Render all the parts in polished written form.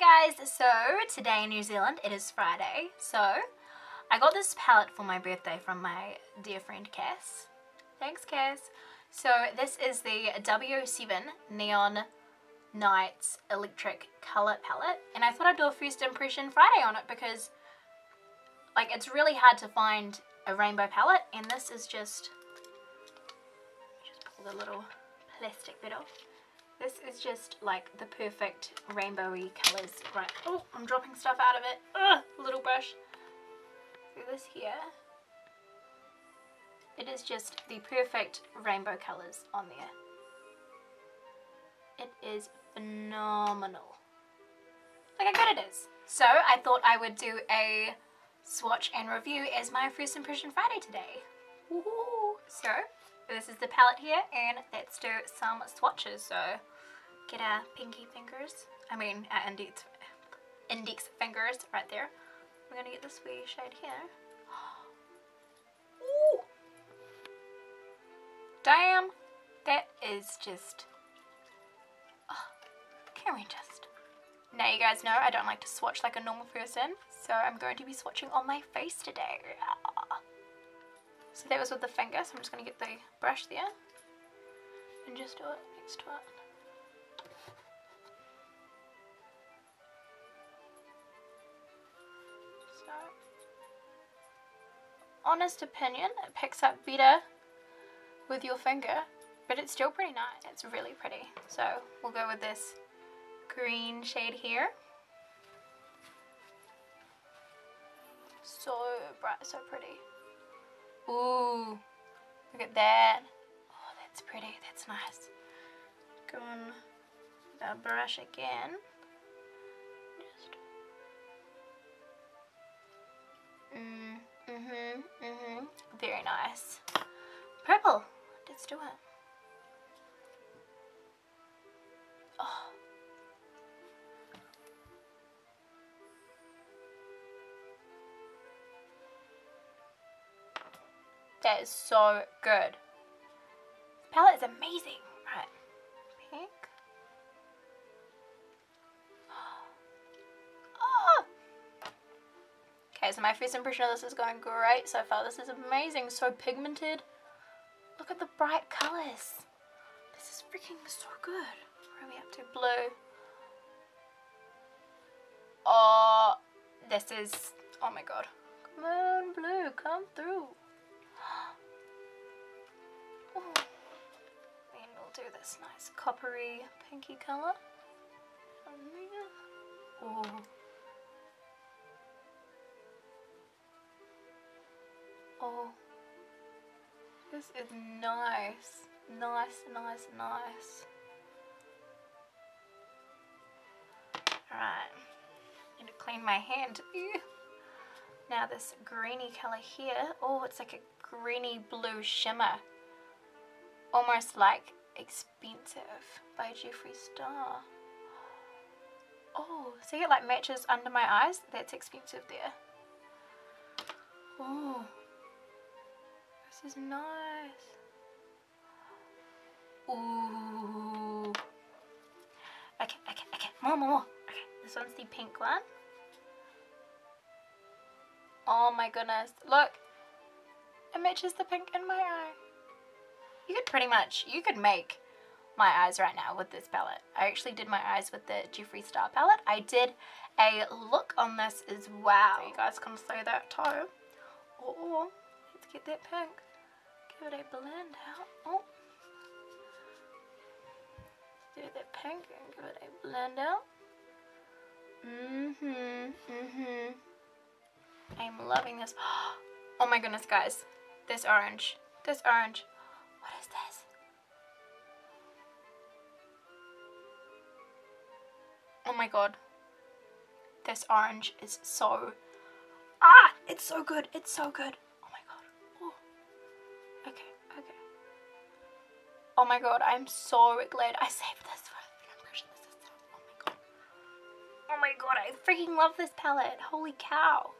Hey guys, so today in New Zealand it is Friday, so I got this palette for my birthday from my dear friend Cass. Thanks Cass. So this is the W7 Neon Nights Electric Color Palette, and I thought I'd do a first impression Friday on it because like it's really hard to find a rainbow palette, and this is just pull the little plastic bit off. This is just like the perfect rainbowy colours, right? Oh, I'm dropping stuff out of it. Ugh, little brush. So this here, it is just the perfect rainbow colours on there. It is phenomenal. Look how good it is. So I thought I would do a swatch and review as my first impression Friday today. Woohoo! So this is the palette here, and let's do some swatches. So get our pinky fingers, I mean our index fingers right there. We're going to get this wee shade here. Ooh. Damn, that is just, can we just, now you guys know I don't like to swatch like a normal person, so I'm going to be swatching on my face today. So that was with the finger, so I'm just going to get the brush there and just do it next to it. So, honest opinion, it picks up better with your finger, but it's still pretty nice. It's really pretty. So we'll go with this green shade here. So bright, so pretty. Ooh, look at that. Oh, that's pretty, that's nice. Go on with our brush again. Very nice. Purple, let's do it. Oh. That is so good. This palette is amazing. Right. Pink. Oh. Okay, so my first impression of this is going great so far. This is amazing. So pigmented. Look at the bright colours. This is freaking so good. Where are we up to? Blue. Oh, this is, oh my god. Come on, blue, come through. And we'll do this nice coppery pinky colour. Ooh. Oh, this is nice, nice, nice, nice. Alright, need to clean my hand. Ew. Now this greeny colour here, oh, it's like a greeny blue shimmer, almost like Expensive by Jeffree Star. Oh, see it like matches under my eyes? That's Expensive there. Oh, this is nice. Ooh. Okay, okay, okay, more. Okay, this one's the pink one. Oh my goodness, look. It matches the pink in my eye. You could pretty much, you could make my eyes right now with this palette. I actually did my eyes with the Jeffree Star palette. I did a look on this as well. So you guys can see that too. Oh, let's get that pink. Give it a blend out. Oh. Do that pink and give it a blend out. I'm loving this. Oh my goodness, guys. This orange. This orange. What is this? Oh my god. This orange is so... Ah! It's so good. It's so good. Oh my god. Oh. Okay, okay. Oh my god, I'm so glad I saved this for an impression. This is so... Oh my god. Oh my god, I freaking love this palette. Holy cow.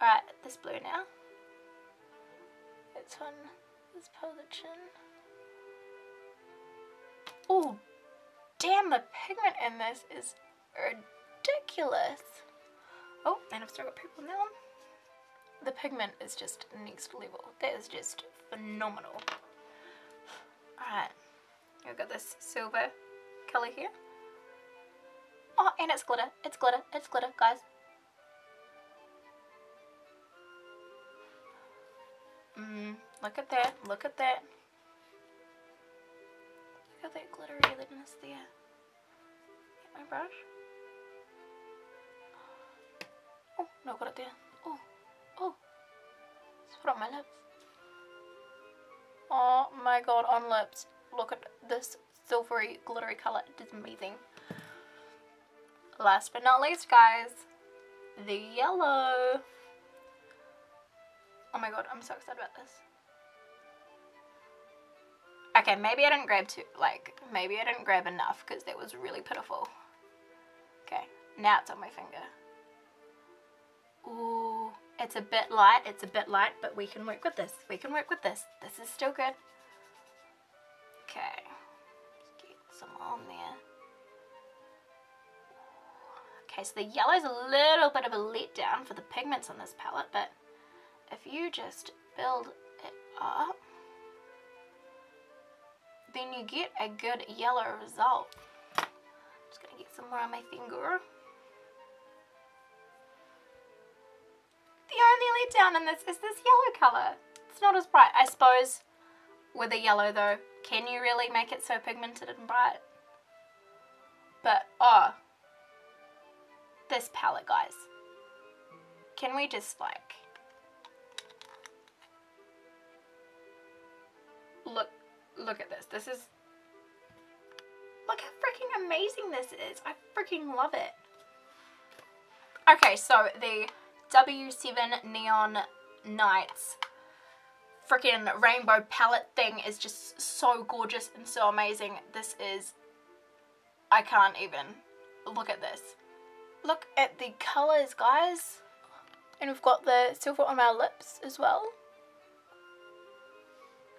Alright, this blue now. This one. Let's pull the chin. Oh, damn, the pigment in this is ridiculous. Oh, and I've still got purple in that one. The pigment is just next level. That is just phenomenal. Alright, I've got this silver colour here. Oh, and it's glitter. It's glitter. It's glitter, guys. Look at that. Look at that. Look at that glittery litness there. Get my brush. Oh, no, got it there. Oh, oh. It's put on my lips. Oh my god, on lips. Look at this silvery, glittery colour. It is amazing. Last but not least, guys, the yellow. Oh my god, I'm so excited about this. Okay, maybe I didn't grab enough because that was really pitiful. Okay, now it's on my finger. Ooh, it's a bit light, but we can work with this. We can work with this. This is still good. Okay, let's get some on there. Okay, so the yellow's a little bit of a letdown for the pigments on this palette, but if you just build it up, then you get a good yellow result. I'm just gonna get some more on my finger. The only letdown in this is this yellow color. It's not as bright. I suppose with a yellow though, can you really make it so pigmented and bright? But oh, this palette, guys. Can we just like look at this. Look how freaking amazing this is. I freaking love it. Okay, so the W7 Neon Nights freaking rainbow palette thing is just so gorgeous and so amazing. This is, I can't even. Look at this. Look at the colors, guys. And we've got the silver on our lips as well.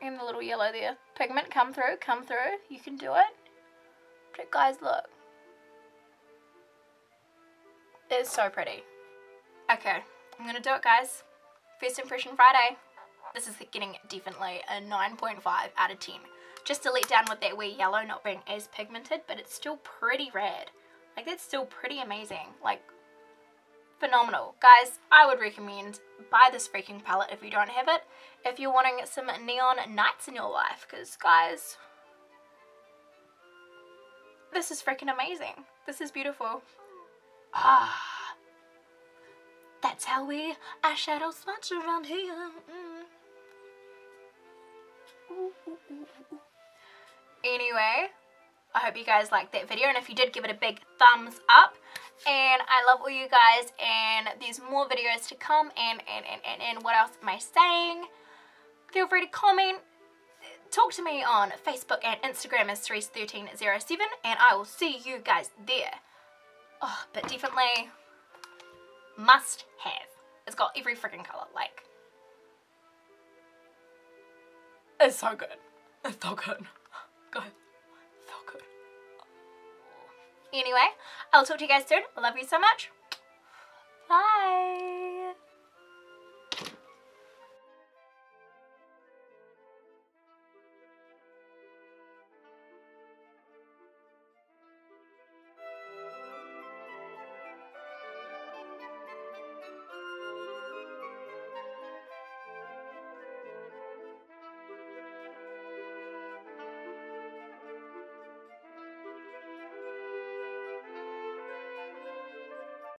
And the little yellow there. Pigment, come through, come through. You can do it. But guys, look. It is so pretty. Okay, I'm gonna do it, guys. First Impression Friday. This is getting definitely a 9.5 out of 10. Just a let down with that wee yellow not being as pigmented, but it's still pretty rad. Like, that's still pretty amazing. Like, phenomenal. Guys, I would recommend buy this freaking palette if you don't have it, if you're wanting some neon nights in your life, because guys, this is freaking amazing. This is beautiful. Ah, that's how we eyeshadow smudge around here. Anyway, I hope you guys liked that video, and if you did, give it a big thumbs up. And I love all you guys, and there's more videos to come, and what else am I saying? Feel free to comment. Talk to me on Facebook and Instagram as cerise1307, and I will see you guys there. Oh, but definitely must have. It's got every freaking colour, like. It's so good. It's so good. Guys. Anyway, I'll talk to you guys soon. I love you so much. Bye.